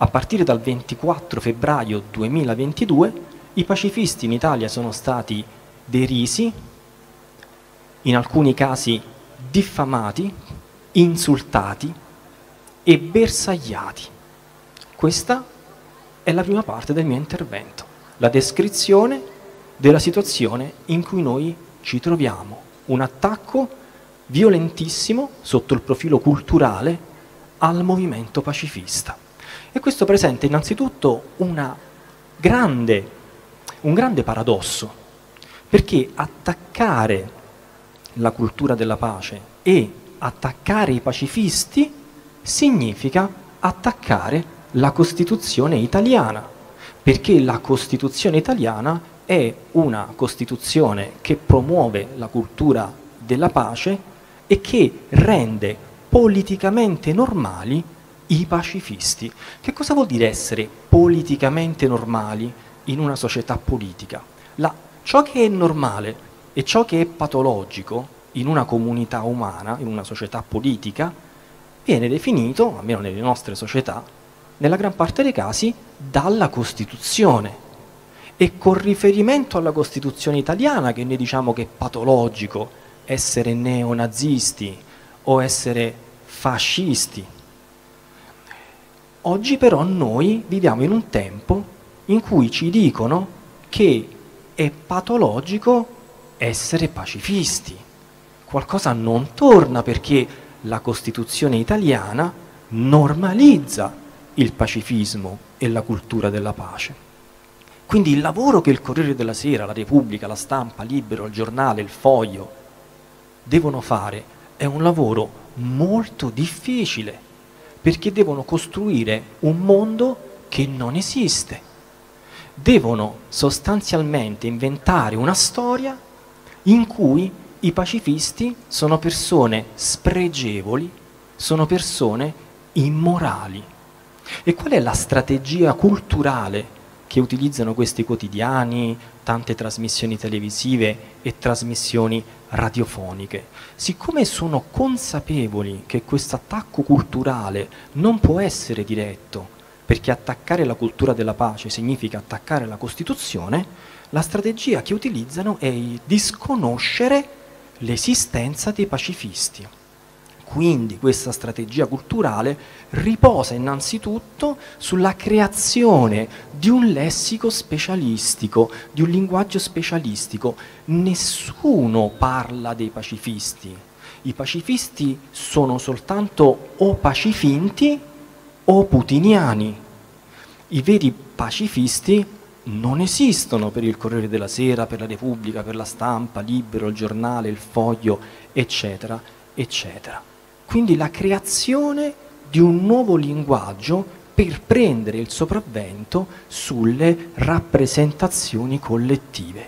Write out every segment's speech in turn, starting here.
A partire dal 24 febbraio 2022 i pacifisti in Italia sono stati derisi, in alcuni casi diffamati, insultati e bersagliati. Questa è la prima parte del mio intervento, la descrizione della situazione in cui noi ci troviamo. Un attacco violentissimo sotto il profilo culturale al movimento pacifista. E questo presenta innanzitutto un grande paradosso, perché attaccare la cultura della pace e attaccare i pacifisti significa attaccare la Costituzione italiana, perché la Costituzione italiana è una Costituzione che promuove la cultura della pace e che rende politicamente normali i pacifisti. Che cosa vuol dire essere politicamente normali in una società politica? Ciò che è normale e ciò che è patologico in una comunità umana, in una società politica, viene definito, almeno nelle nostre società, nella gran parte dei casi, dalla Costituzione. E con riferimento alla Costituzione italiana, che noi diciamo che è patologico essere neonazisti o essere fascisti. Oggi però noi viviamo in un tempo in cui ci dicono che è patologico essere pacifisti. Qualcosa non torna, perché la Costituzione italiana normalizza il pacifismo e la cultura della pace. Quindi il lavoro che il Corriere della Sera, la Repubblica, la Stampa, Libero, il Giornale, il Foglio devono fare è un lavoro molto difficile, perché devono costruire un mondo che non esiste. Devono sostanzialmente inventare una storia in cui i pacifisti sono persone spregevoli, sono persone immorali. E qual è la strategia culturale che utilizzano questi quotidiani, tante trasmissioni televisive e trasmissioni radiofoniche? Siccome sono consapevoli che questo attacco culturale non può essere diretto, perché attaccare la cultura della pace significa attaccare la Costituzione, la strategia che utilizzano è il disconoscere l'esistenza dei pacifisti. Quindi questa strategia culturale riposa innanzitutto sulla creazione di un lessico specialistico, di un linguaggio specialistico. Nessuno parla dei pacifisti. I pacifisti sono soltanto o pacifinti o putiniani. I veri pacifisti non esistono per il Corriere della Sera, per la Repubblica, per la Stampa, Libero, il Giornale, il Foglio, eccetera, eccetera. Quindi la creazione di un nuovo linguaggio per prendere il sopravvento sulle rappresentazioni collettive.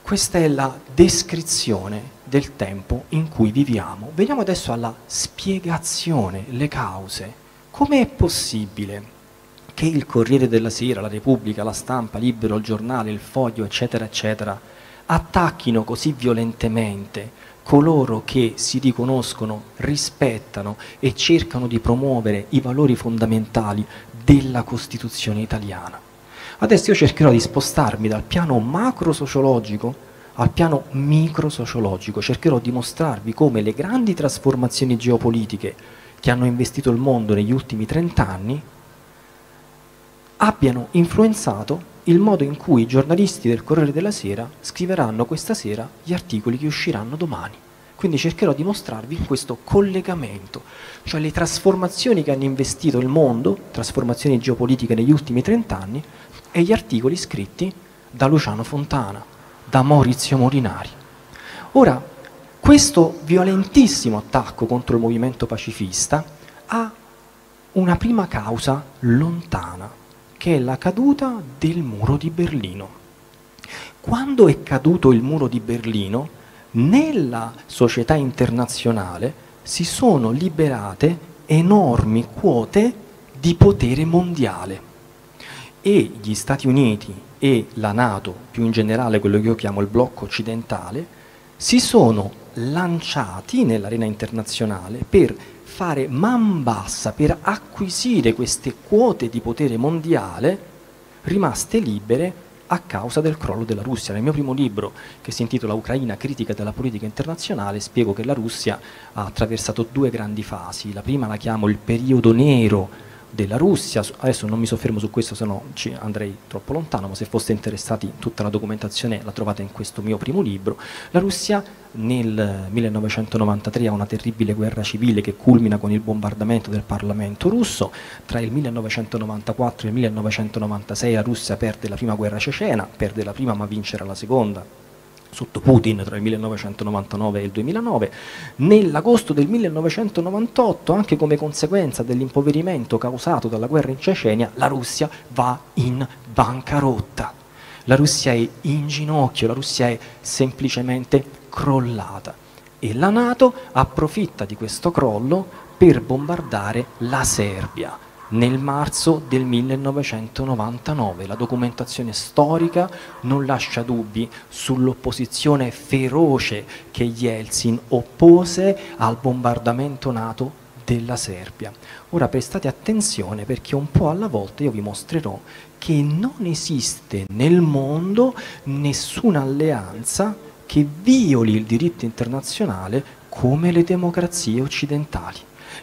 Questa è la descrizione del tempo in cui viviamo. Veniamo adesso alla spiegazione, le cause. Come è possibile che il Corriere della Sera, la Repubblica, la Stampa, Libero, il Giornale, il Foglio, eccetera, eccetera, attacchino così violentemente coloro che si riconoscono, rispettano e cercano di promuovere i valori fondamentali della Costituzione italiana? Adesso io cercherò di spostarmi dal piano macro-sociologico al piano micro-sociologico. Cercherò di mostrarvi come le grandi trasformazioni geopolitiche che hanno investito il mondo negli ultimi 30 anni abbiano influenzato il modo in cui i giornalisti del Corriere della Sera scriveranno questa sera gli articoli che usciranno domani. Quindi cercherò di mostrarvi questo collegamento, cioè le trasformazioni che hanno investito il mondo, trasformazioni geopolitiche negli ultimi 30 anni, e gli articoli scritti da Luciano Fontana, da Maurizio Molinari. Ora, questo violentissimo attacco contro il movimento pacifista ha una prima causa lontana, che è la caduta del muro di Berlino. Quando è caduto il muro di Berlino, nella società internazionale si sono liberate enormi quote di potere mondiale, e gli Stati Uniti e la NATO, più in generale quello che io chiamo il blocco occidentale, si sono lanciati nell'arena internazionale per fare man bassa per acquisire queste quote di potere mondiale rimaste libere a causa del crollo della Russia. Nel mio primo libro, che si intitola Ucraina, critica della politica internazionale, spiego che la Russia ha attraversato due grandi fasi. La prima la chiamo il periodo nero della Russia, adesso non mi soffermo su questo, se no ci andrei troppo lontano, ma se foste interessati tutta la documentazione la trovate in questo mio primo libro. La Russia nel 1993 ha una terribile guerra civile che culmina con il bombardamento del Parlamento russo. Tra il 1994 e il 1996 la Russia perde la prima guerra cecena, perde la prima ma vincerà la seconda sotto Putin tra il 1999 e il 2009, nell'agosto del 1998, anche come conseguenza dell'impoverimento causato dalla guerra in Cecenia, la Russia va in bancarotta, la Russia è in ginocchio, la Russia è semplicemente crollata e la NATO approfitta di questo crollo per bombardare la Serbia nel marzo del 1999. La documentazione storica non lascia dubbi sull'opposizione feroce che Yeltsin oppose al bombardamento NATO della Serbia. Ora prestate attenzione, perché un po' alla volta io vi mostrerò che non esiste nel mondo nessuna alleanza che violi il diritto internazionale come le democrazie occidentali.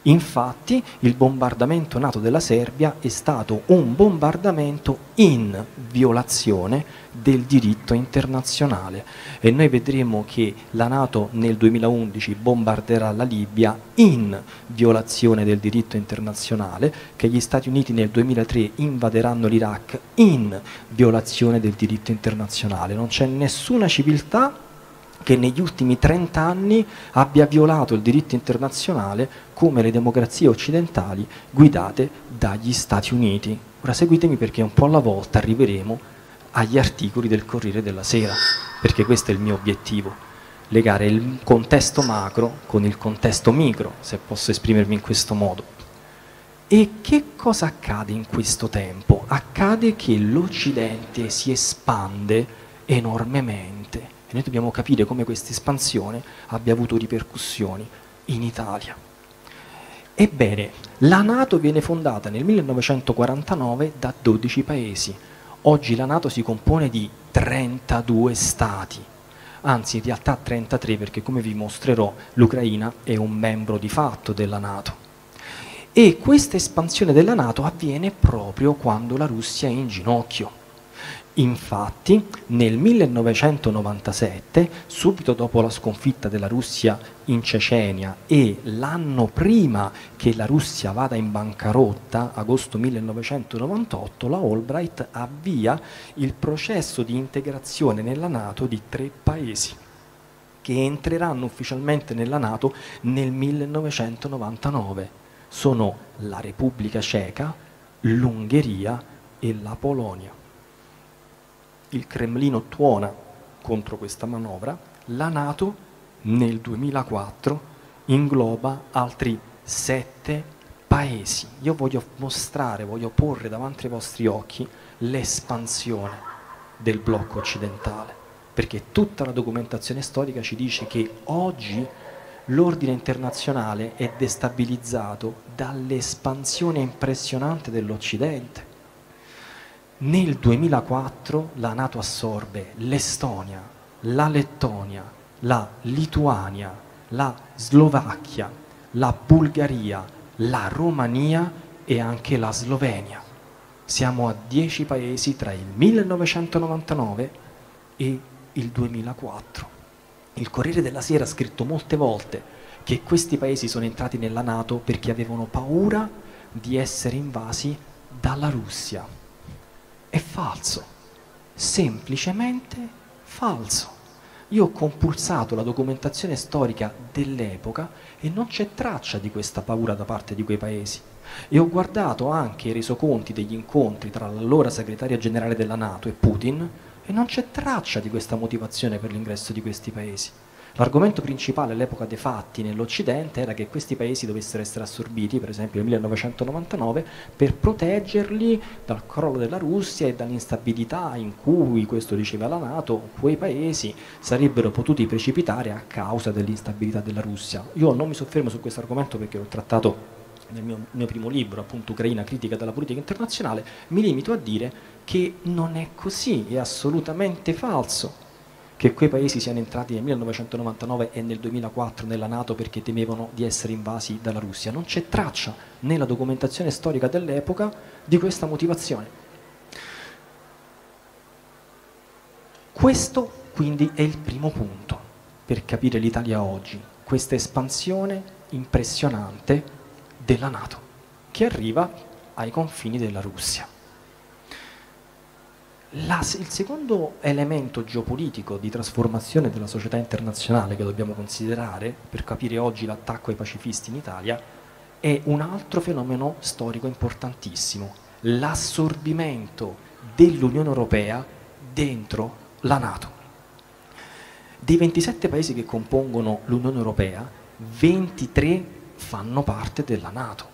Infatti il bombardamento NATO della Serbia è stato un bombardamento in violazione del diritto internazionale e noi vedremo che la NATO nel 2011 bombarderà la Libia in violazione del diritto internazionale, che gli Stati Uniti nel 2003 invaderanno l'Iraq in violazione del diritto internazionale. Non c'è nessuna civiltà che negli ultimi 30 anni abbia violato il diritto internazionale come le democrazie occidentali guidate dagli Stati Uniti. Ora seguitemi, perché un po' alla volta arriveremo agli articoli del Corriere della Sera, perché questo è il mio obiettivo, legare il contesto macro con il contesto micro, se posso esprimermi in questo modo. E che cosa accade in questo tempo? Accade che l'Occidente si espande enormemente. E noi dobbiamo capire come questa espansione abbia avuto ripercussioni in Italia. Ebbene, la NATO viene fondata nel 1949 da 12 paesi. Oggi la NATO si compone di 32 stati, anzi in realtà 33, perché come vi mostrerò l'Ucraina è un membro di fatto della NATO. E questa espansione della NATO avviene proprio quando la Russia è in ginocchio. Infatti nel 1997, subito dopo la sconfitta della Russia in Cecenia e l'anno prima che la Russia vada in bancarotta, agosto 1998, la Albright avvia il processo di integrazione nella NATO di 3 paesi che entreranno ufficialmente nella NATO nel 1999. Sono la Repubblica Ceca, l'Ungheria e la Polonia. Il Cremlino tuona contro questa manovra. La NATO nel 2004 ingloba altri 7 paesi. Io voglio mostrare, voglio porre davanti ai vostri occhi l'espansione del blocco occidentale, perché tutta la documentazione storica ci dice che oggi l'ordine internazionale è destabilizzato dall'espansione impressionante dell'Occidente. Nel 2004 la NATO assorbe l'Estonia, la Lettonia, la Lituania, la Slovacchia, la Bulgaria, la Romania e anche la Slovenia. Siamo a 10 paesi tra il 1999 e il 2004. Il Corriere della Sera ha scritto molte volte che questi paesi sono entrati nella NATO perché avevano paura di essere invasi dalla Russia. È falso, semplicemente falso. Io ho compulsato la documentazione storica dell'epoca e non c'è traccia di questa paura da parte di quei paesi. E ho guardato anche i resoconti degli incontri tra l'allora segretaria generale della NATO e Putin e non c'è traccia di questa motivazione per l'ingresso di questi paesi. L'argomento principale all'epoca dei fatti nell'Occidente era che questi paesi dovessero essere assorbiti, per esempio nel 1999, per proteggerli dal crollo della Russia e dall'instabilità in cui, questo diceva la NATO, quei paesi sarebbero potuti precipitare a causa dell'instabilità della Russia. Io non mi soffermo su questo argomento perché l'ho trattato nel mio primo libro, appunto Ucraina critica della politica internazionale, mi limito a dire che non è così, è assolutamente falso che quei paesi siano entrati nel 1999 e nel 2004 nella NATO perché temevano di essere invasi dalla Russia. Non c'è traccia nella documentazione storica dell'epoca di questa motivazione. Questo quindi è il primo punto per capire l'Italia oggi, questa espansione impressionante della NATO, che arriva ai confini della Russia. Il secondo elemento geopolitico di trasformazione della società internazionale che dobbiamo considerare per capire oggi l'attacco ai pacifisti in Italia è un altro fenomeno storico importantissimo, l'assorbimento dell'Unione Europea dentro la NATO. Dei 27 paesi che compongono l'Unione Europea, 23 fanno parte della NATO,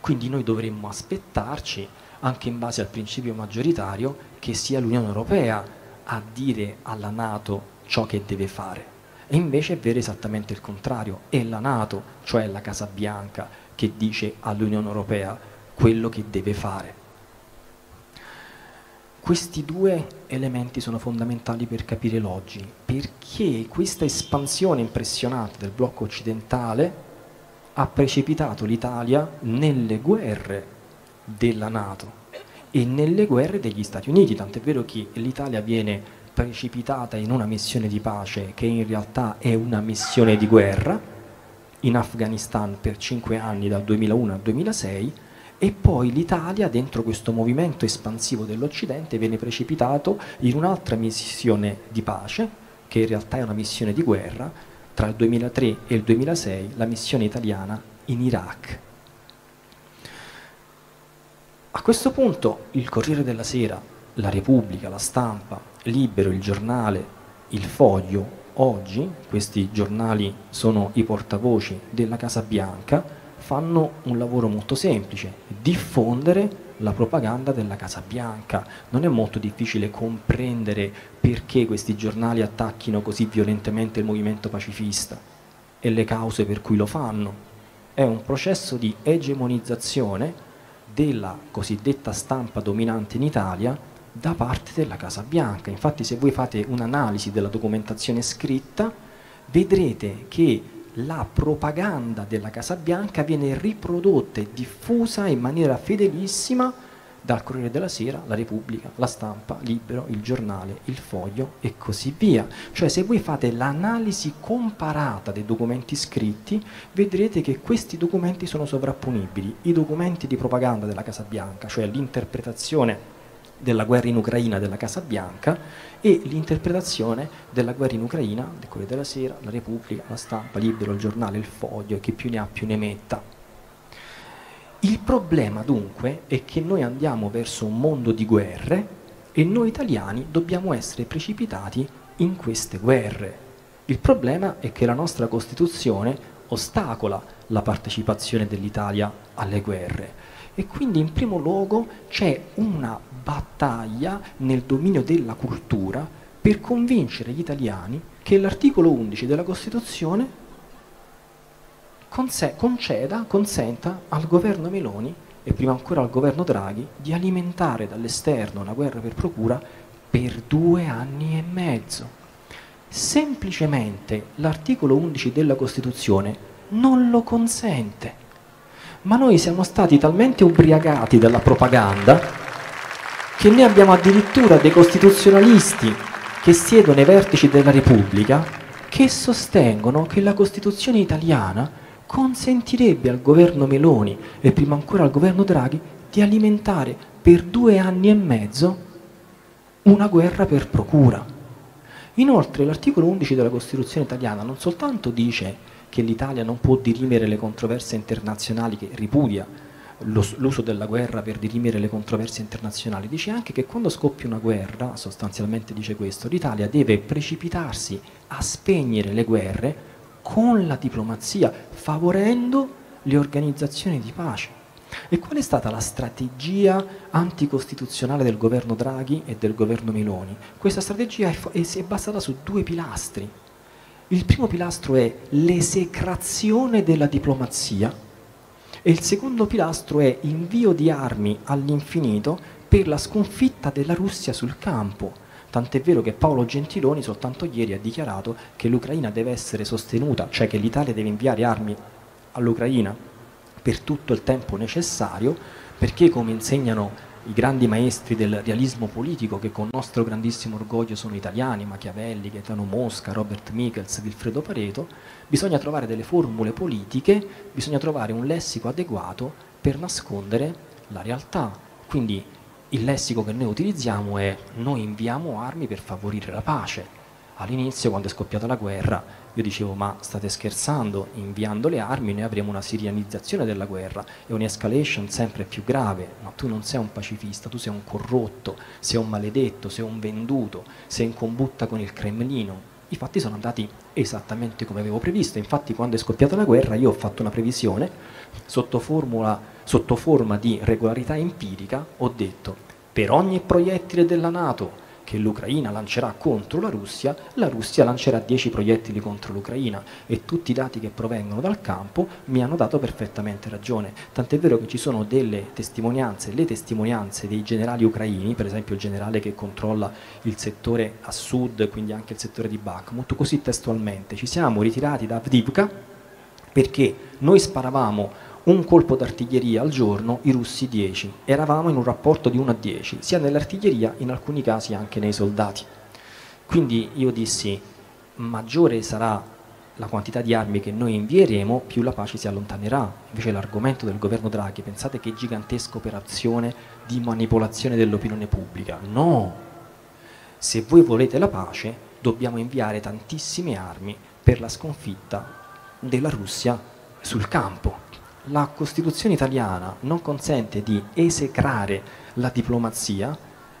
quindi noi dovremmo aspettarci, anche in base al principio maggioritario, che sia l'Unione Europea a dire alla NATO ciò che deve fare, e invece è vero esattamente il contrario, è la NATO, cioè la Casa Bianca, che dice all'Unione Europea quello che deve fare. Questi due elementi sono fondamentali per capire l'oggi, perché questa espansione impressionante del blocco occidentale ha precipitato l'Italia nelle guerre della NATO e nelle guerre degli Stati Uniti, tant'è vero che l'Italia viene precipitata in una missione di pace che in realtà è una missione di guerra in Afghanistan per 5 anni dal 2001 al 2006 e poi l'Italia dentro questo movimento espansivo dell'Occidente viene precipitato in un'altra missione di pace che in realtà è una missione di guerra. Tra il 2003 e il 2006 la missione italiana in Iraq. A questo punto il Corriere della Sera, la Repubblica, la Stampa, Libero, il Giornale, il Foglio, oggi questi giornali sono i portavoci della Casa Bianca, fanno un lavoro molto semplice, diffondere la propaganda della Casa Bianca. Non è molto difficile comprendere perché questi giornali attacchino così violentemente il movimento pacifista e le cause per cui lo fanno. È un processo di egemonizzazione della cosiddetta stampa dominante in Italia da parte della Casa Bianca. Infatti, se voi fate un'analisi della documentazione scritta, vedrete che la propaganda della Casa Bianca viene riprodotta e diffusa in maniera fedelissima dal Corriere della Sera, la Repubblica, la Stampa, Libero, il Giornale, il Foglio e così via. Cioè se voi fate l'analisi comparata dei documenti scritti vedrete che questi documenti sono sovrapponibili. I documenti di propaganda della Casa Bianca, cioè l'interpretazione della guerra in Ucraina della Casa Bianca e l'interpretazione della guerra in Ucraina del Corriere della Sera, la Repubblica, la Stampa, Libero, il Giornale, il Foglio e chi più ne ha più ne metta. Il problema dunque è che noi andiamo verso un mondo di guerre e noi italiani dobbiamo essere precipitati in queste guerre. Il problema è che la nostra Costituzione ostacola la partecipazione dell'Italia alle guerre. E quindi in primo luogo c'è una battaglia nel dominio della cultura per convincere gli italiani che l'articolo 11 della Costituzione consenta al governo Meloni e prima ancora al governo Draghi di alimentare dall'esterno una guerra per procura per 2 anni e mezzo. Semplicemente l'articolo 11 della Costituzione non lo consente. Ma noi siamo stati talmente ubriacati dalla propaganda che ne abbiamo addirittura dei costituzionalisti che siedono ai vertici della Repubblica che sostengono che la Costituzione italiana consentirebbe al governo Meloni e prima ancora al governo Draghi di alimentare per 2 anni e mezzo una guerra per procura. Inoltre l'articolo 11 della Costituzione italiana non soltanto dice che l'Italia non può dirimere le controversie internazionali che ripudia, l'uso della guerra per dirimere le controversie internazionali, dice anche che quando scoppia una guerra, sostanzialmente dice questo, l'Italia deve precipitarsi a spegnere le guerre con la diplomazia, favorendo le organizzazioni di pace. E qual è stata la strategia anticostituzionale del governo Draghi e del governo Meloni? Questa strategia è basata su due pilastri. Il primo pilastro è l'esecrazione della diplomazia e il secondo pilastro è invio di armi all'infinito per la sconfitta della Russia sul campo. Tant'è vero che Paolo Gentiloni soltanto ieri ha dichiarato che l'Ucraina deve essere sostenuta, cioè che l'Italia deve inviare armi all'Ucraina per tutto il tempo necessario, perché, come insegnano i grandi maestri del realismo politico, che con nostro grandissimo orgoglio sono italiani, Machiavelli, Gaetano Mosca, Robert Michels, Vilfredo Pareto, bisogna trovare delle formule politiche, bisogna trovare un lessico adeguato per nascondere la realtà. Quindi il lessico che noi utilizziamo è: noi inviamo armi per favorire la pace. All'inizio, quando è scoppiata la guerra, io dicevo: ma state scherzando, inviando le armi noi avremo una sirianizzazione della guerra e un'escalation sempre più grave. Ma tu non sei un pacifista, tu sei un corrotto, sei un maledetto, sei un venduto, sei in combutta con il Cremlino. I fatti sono andati esattamente come avevo previsto. Infatti, quando è scoppiata la guerra, io ho fatto una previsione sotto forma di regolarità empirica. Ho detto: per ogni proiettile della NATO che l'Ucraina lancerà contro la Russia lancerà 10 proiettili contro l'Ucraina, e tutti i dati che provengono dal campo mi hanno dato perfettamente ragione, tant'è vero che ci sono delle testimonianze, le testimonianze dei generali ucraini, per esempio il generale che controlla il settore a sud, quindi anche il settore di Bakhmut, così testualmente: ci siamo ritirati da Avdivka perché noi sparavamo un colpo d'artiglieria al giorno, i russi 10, eravamo in un rapporto di 1-10, sia nell'artiglieria, in alcuni casi anche nei soldati. Quindi io dissi: maggiore sarà la quantità di armi che noi invieremo, più la pace si allontanerà. Invece l'argomento del governo Draghi: pensate che gigantesca operazione di manipolazione dell'opinione pubblica. No! Se voi volete la pace, dobbiamo inviare tantissime armi per la sconfitta della Russia sul campo. La Costituzione italiana non consente di esecrare la diplomazia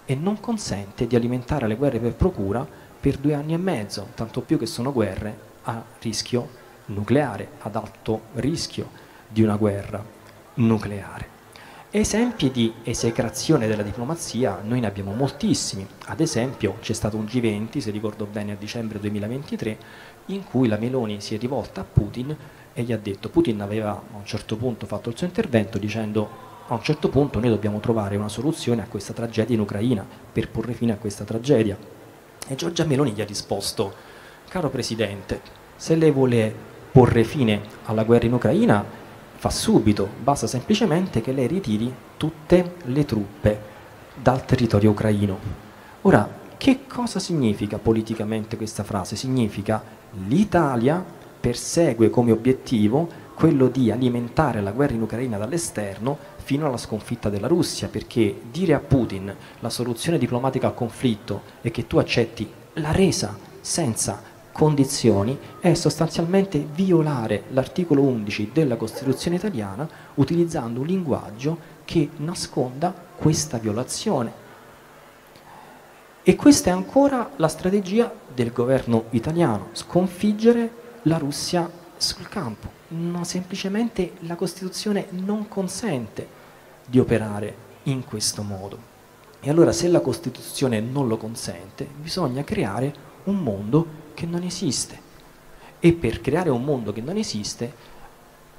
e non consente di alimentare le guerre per procura per 2 anni e mezzo, tanto più che sono guerre a rischio nucleare, ad alto rischio di una guerra nucleare. Esempi di esecrazione della diplomazia noi ne abbiamo moltissimi. Ad esempio, c'è stato un G20, se ricordo bene, a dicembre 2023, in cui la Meloni si è rivolta a Putin e gli ha detto: Putin aveva a un certo punto fatto il suo intervento dicendo: a un certo punto noi dobbiamo trovare una soluzione a questa tragedia in Ucraina, per porre fine a questa tragedia. E Giorgia Meloni gli ha risposto: caro Presidente, se lei vuole porre fine alla guerra in Ucraina, fa subito, basta semplicemente che lei ritiri tutte le truppe dal territorio ucraino. Ora, che cosa significa politicamente questa frase? Significa: l'Italia persegue come obiettivo quello di alimentare la guerra in Ucraina dall'esterno fino alla sconfitta della Russia, perché dire a Putin: la soluzione diplomatica al conflitto è che tu accetti la resa senza condizioni, è sostanzialmente violare l'articolo 11 della Costituzione italiana, utilizzando un linguaggio che nasconda questa violazione. E questa è ancora la strategia del governo italiano: sconfiggere la Russia sul campo. No, semplicemente la Costituzione non consente di operare in questo modo. E allora, se la Costituzione non lo consente, bisogna creare un mondo che non esiste, e per creare un mondo che non esiste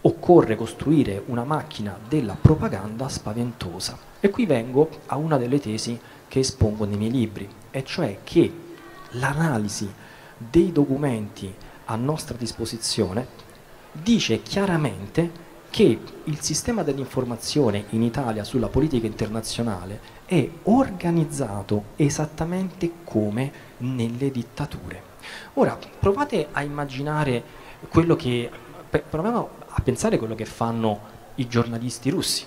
occorre costruire una macchina della propaganda spaventosa. E qui vengo a una delle tesi che espongo nei miei libri, e cioè che l'analisi dei documenti a nostra disposizione dice chiaramente che il sistema dell'informazione in Italia sulla politica internazionale è organizzato esattamente come nelle dittature. Ora, provate a immaginare quello che, proviamo a pensare quello che fanno i giornalisti russi,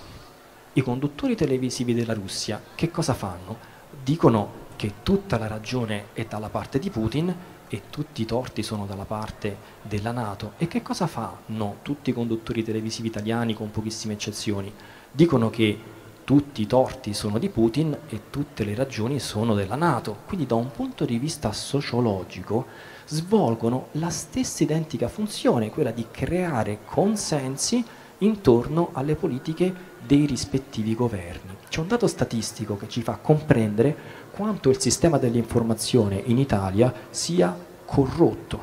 i conduttori televisivi della Russia. Che cosa fanno? Dicono che tutta la ragione è dalla parte di Putin e tutti i torti sono dalla parte della NATO. E che cosa fanno tutti i conduttori televisivi italiani, con pochissime eccezioni? Dicono che tutti i torti sono di Putin e tutte le ragioni sono della NATO. Quindi da un punto di vista sociologico svolgono la stessa identica funzione, quella di creare consensi intorno alle politiche dei rispettivi governi. C'è un dato statistico che ci fa comprendere quanto il sistema dell'informazione in Italia sia corrotto.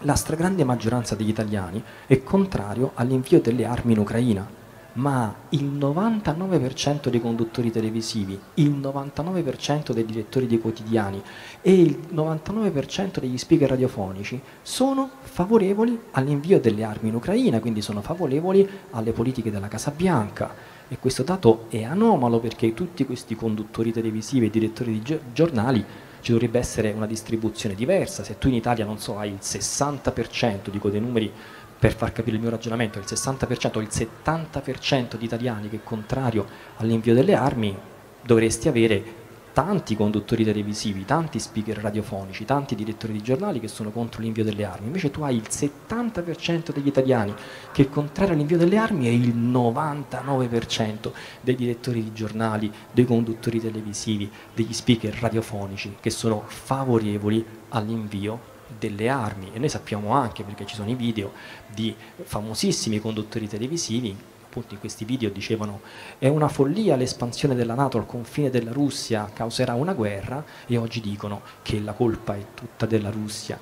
La stragrande maggioranza degli italiani è contrario all'invio delle armi in Ucraina, ma il 99% dei conduttori televisivi, il 99% dei direttori dei quotidiani e il 99% degli speaker radiofonici sono favorevoli all'invio delle armi in Ucraina, quindi sono favorevoli alle politiche della Casa Bianca. E questo dato è anomalo, perché tutti questi conduttori televisivi e direttori di giornali, ci dovrebbe essere una distribuzione diversa. Se tu in Italia, non so, hai il 60%, dico dei numeri per far capire il mio ragionamento, il 60% o il 70% di italiani che è contrario all'invio delle armi, dovresti avere tanti conduttori televisivi, tanti speaker radiofonici, tanti direttori di giornali che sono contro l'invio delle armi. Invece tu hai il 70% degli italiani che è contrario all'invio delle armi e il 99% dei direttori di giornali, dei conduttori televisivi, degli speaker radiofonici che sono favorevoli all'invio delle armi. E noi sappiamo anche, perché ci sono i video di famosissimi conduttori televisivi, appunto in questi video dicevano: è una follia l'espansione della NATO al confine della Russia, causerà una guerra, e oggi dicono che la colpa è tutta della Russia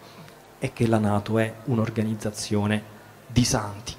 e che la NATO è un'organizzazione di santi.